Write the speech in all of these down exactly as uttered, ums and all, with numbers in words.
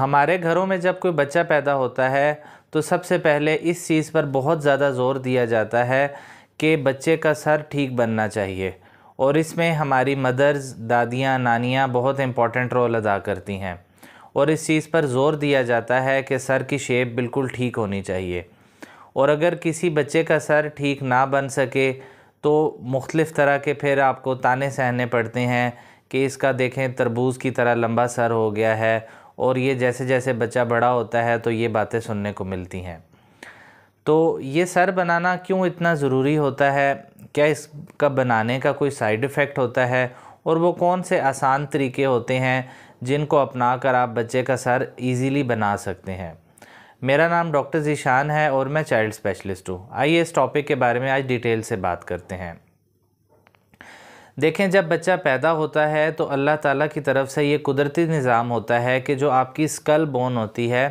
हमारे घरों में जब कोई बच्चा पैदा होता है तो सबसे पहले इस चीज़ पर बहुत ज़्यादा ज़ोर दिया जाता है कि बच्चे का सर ठीक बनना चाहिए, और इसमें हमारी मदर्स, दादियाँ, नानियाँ बहुत इम्पॉर्टेंट रोल अदा करती हैं। और इस चीज़ पर ज़ोर दिया जाता है कि सर की शेप बिल्कुल ठीक होनी चाहिए। और अगर किसी बच्चे का सर ठीक ना बन सके तो मुख्तलिफ़ तरह के फिर आपको ताने सहने पड़ते हैं कि इसका देखें तरबूज की तरह लंबा सर हो गया है, और ये जैसे जैसे बच्चा बड़ा होता है तो ये बातें सुनने को मिलती हैं। तो ये सर बनाना क्यों इतना ज़रूरी होता है, क्या इसका बनाने का कोई साइड इफ़ेक्ट होता है, और वो कौन से आसान तरीके होते हैं जिनको अपना कर आप बच्चे का सर इजीली बना सकते हैं। मेरा नाम डॉक्टर जिशान है और मैं चाइल्ड स्पेशलिस्ट हूँ। आइए इस टॉपिक के बारे में आज डिटेल से बात करते हैं। देखें, जब बच्चा पैदा होता है तो अल्लाह ताला की तरफ से ये कुदरती निज़ाम होता है कि जो आपकी स्कल बोन होती है,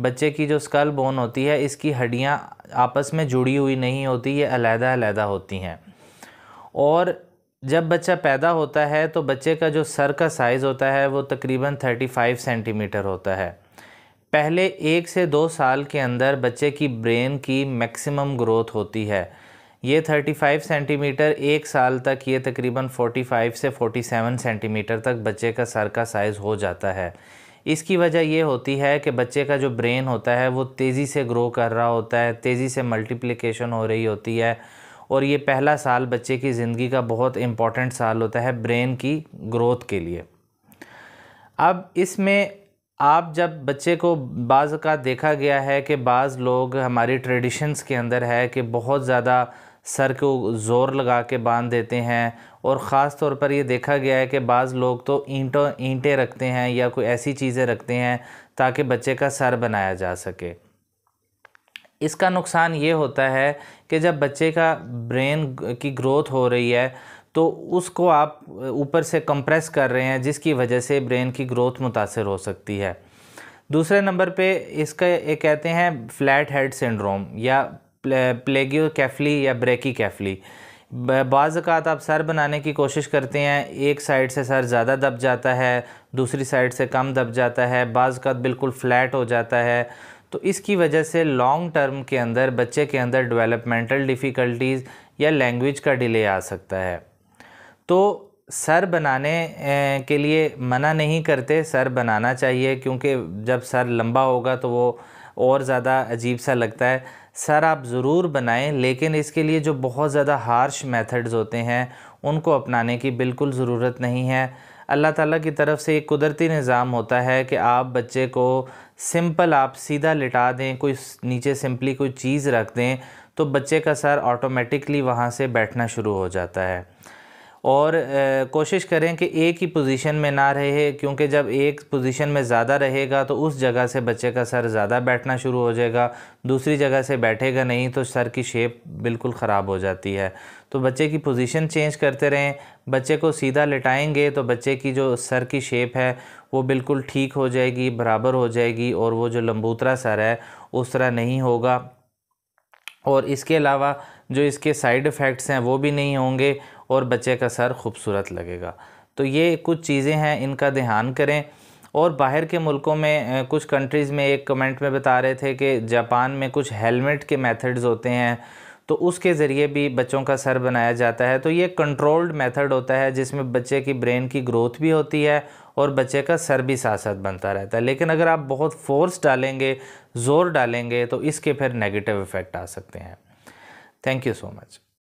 बच्चे की जो स्कल बोन होती है, इसकी हड्डियाँ आपस में जुड़ी हुई नहीं होती, ये अलग-अलग अलग-अलग होती हैं। और जब बच्चा पैदा होता है तो बच्चे का जो सर का साइज़ होता है वो तकरीबन पैंतीस सेंटीमीटर होता है। पहले एक से दो साल के अंदर बच्चे की ब्रेन की मैक्सिमम ग्रोथ होती है। ये पैंतीस सेंटीमीटर, एक साल तक ये तकरीबन पैंतालीस से सैंतालीस सेंटीमीटर तक बच्चे का सर का साइज़ हो जाता है। इसकी वजह ये होती है कि बच्चे का जो ब्रेन होता है वो तेज़ी से ग्रो कर रहा होता है, तेज़ी से मल्टीप्लिकेशन हो रही होती है। और ये पहला साल बच्चे की ज़िंदगी का बहुत इम्पॉर्टेंट साल होता है ब्रेन की ग्रोथ के लिए। अब इसमें आप जब बच्चे को बाज़ का देखा गया है कि बाज़ लोग हमारी ट्रेडिशंस के अंदर है कि बहुत ज़्यादा सर को ज़ोर लगा के बांध देते हैं, और ख़ास तौर पर यह देखा गया है कि बाज़ लोग तो ईंटों ईंटें रखते हैं या कोई ऐसी चीज़ें रखते हैं ताकि बच्चे का सर बनाया जा सके। इसका नुकसान ये होता है कि जब बच्चे का ब्रेन की ग्रोथ हो रही है तो उसको आप ऊपर से कंप्रेस कर रहे हैं, जिसकी वजह से ब्रेन की ग्रोथ मुतासर हो सकती है। दूसरे नंबर पे इसका एक कहते हैं फ्लैट हेड सिंड्रोम या प्लेगियोकेफली या ब्रेकीकेफली। बाज़ औक़ात आप सर बनाने की कोशिश करते हैं, एक साइड से सर ज़्यादा दब जाता है, दूसरी साइड से कम दब जाता है, बाज़ औक़ात बिल्कुल फ़्लैट हो जाता है। तो इसकी वजह से लॉन्ग टर्म के अंदर बच्चे के अंदर डेवलपमेंटल डिफ़िकल्टीज़ या लैंग्वेज का डिले आ सकता है। तो सर बनाने के लिए मना नहीं करते, सर बनाना चाहिए, क्योंकि जब सर लंबा होगा तो वो और ज़्यादा अजीब सा लगता है। सर आप ज़रूर बनाएं, लेकिन इसके लिए जो बहुत ज़्यादा हार्श मेथड्स होते हैं उनको अपनाने की बिल्कुल ज़रूरत नहीं है। अल्लाह ताला की तरफ से एक कुदरती निज़ाम होता है कि आप बच्चे को सिंपल आप सीधा लिटा दें, कोई नीचे सिंपली कोई चीज़ रख दें तो बच्चे का सर ऑटोमेटिकली वहाँ से बैठना शुरू हो जाता है। और ए, कोशिश करें कि एक ही पोजीशन में ना रहे, क्योंकि जब एक पोजीशन में ज़्यादा रहेगा तो उस जगह से बच्चे का सर ज़्यादा बैठना शुरू हो जाएगा, दूसरी जगह से बैठेगा नहीं, तो सर की शेप बिल्कुल ख़राब हो जाती है। तो बच्चे की पोजीशन चेंज करते रहें, बच्चे को सीधा लिटाएंगे तो बच्चे की जो सर की शेप है वो बिल्कुल ठीक हो जाएगी, बराबर हो जाएगी, और वो जो लंबूतरा सर है उस तरह नहीं होगा। और इसके अलावा जो इसके साइड इफ़ेक्ट्स हैं वो भी नहीं होंगे, और बच्चे का सर खूबसूरत लगेगा। तो ये कुछ चीज़ें हैं, इनका ध्यान करें। और बाहर के मुल्कों में कुछ कंट्रीज़ में, एक कमेंट में बता रहे थे कि जापान में कुछ हेलमेट के मेथड्स होते हैं तो उसके ज़रिए भी बच्चों का सर बनाया जाता है। तो ये कंट्रोल्ड मेथड होता है जिसमें बच्चे की ब्रेन की ग्रोथ भी होती है और बच्चे का सर भी साथ साथ बनता रहता है। लेकिन अगर आप बहुत फोर्स डालेंगे, ज़ोर डालेंगे, तो इसके फिर नेगेटिव इफ़ेक्ट आ सकते हैं। Thank you so much.